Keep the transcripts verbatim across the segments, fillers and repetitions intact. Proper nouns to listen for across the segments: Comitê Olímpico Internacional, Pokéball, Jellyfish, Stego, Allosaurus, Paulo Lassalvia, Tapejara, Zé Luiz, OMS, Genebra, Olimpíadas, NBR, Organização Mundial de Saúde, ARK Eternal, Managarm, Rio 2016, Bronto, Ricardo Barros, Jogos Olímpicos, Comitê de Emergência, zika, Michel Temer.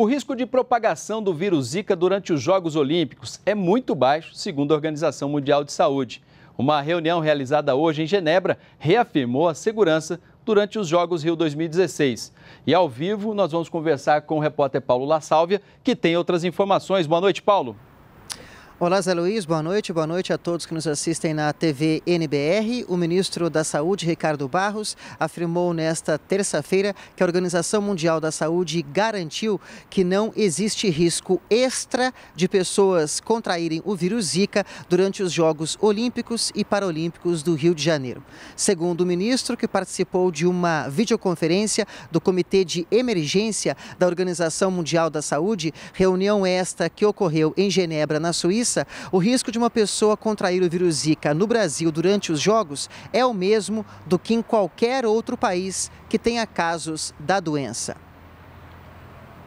O risco de propagação do vírus Zika durante os Jogos Olímpicos é muito baixo, segundo a Organização Mundial de Saúde. Uma reunião realizada hoje em Genebra reafirmou a segurança durante os Jogos Rio dois mil e dezesseis. E ao vivo nós vamos conversar com o repórter Paulo Lassalvia, que tem outras informações. Boa noite, Paulo. Olá, Zé Luiz, boa noite, boa noite a todos que nos assistem na T V N B R. O ministro da Saúde, Ricardo Barros, afirmou nesta terça-feira que a Organização Mundial da Saúde garantiu que não existe risco extra de pessoas contraírem o vírus Zika durante os Jogos Olímpicos e Paralímpicos do Rio de Janeiro. Segundo o ministro, que participou de uma videoconferência do Comitê de Emergência da Organização Mundial da Saúde, reunião esta que ocorreu em Genebra, na Suíça, o risco de uma pessoa contrair o vírus Zika no Brasil durante os Jogos é o mesmo do que em qualquer outro país que tenha casos da doença.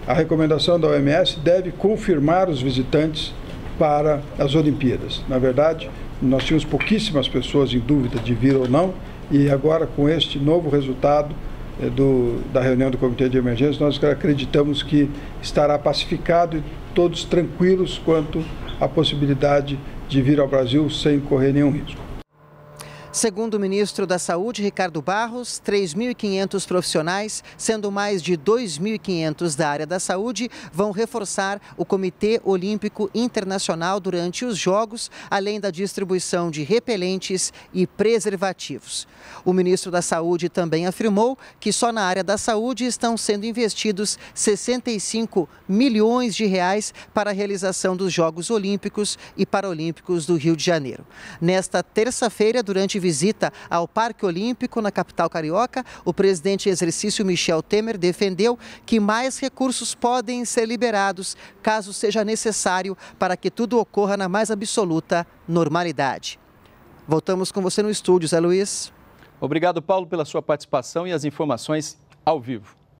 A recomendação da O M S deve confirmar os visitantes para as Olimpíadas. Na verdade, nós tínhamos pouquíssimas pessoas em dúvida de vir ou não, e agora com este novo resultado do, da reunião do Comitê de Emergência, nós acreditamos que estará pacificado e todos tranquilos quanto a possibilidade de vir ao Brasil sem correr nenhum risco. Segundo o ministro da Saúde, Ricardo Barros, três mil e quinhentos profissionais, sendo mais de dois mil e quinhentos da área da saúde, vão reforçar o Comitê Olímpico Internacional durante os Jogos, além da distribuição de repelentes e preservativos. O ministro da Saúde também afirmou que só na área da saúde estão sendo investidos sessenta e cinco milhões de reais para a realização dos Jogos Olímpicos e Paralímpicos do Rio de Janeiro. Nesta terça-feira, durante visita ao Parque Olímpico na capital carioca, o presidente em exercício Michel Temer defendeu que mais recursos podem ser liberados caso seja necessário para que tudo ocorra na mais absoluta normalidade. Voltamos com você no estúdio, Zé Luiz. Obrigado, Paulo, pela sua participação e as informações ao vivo.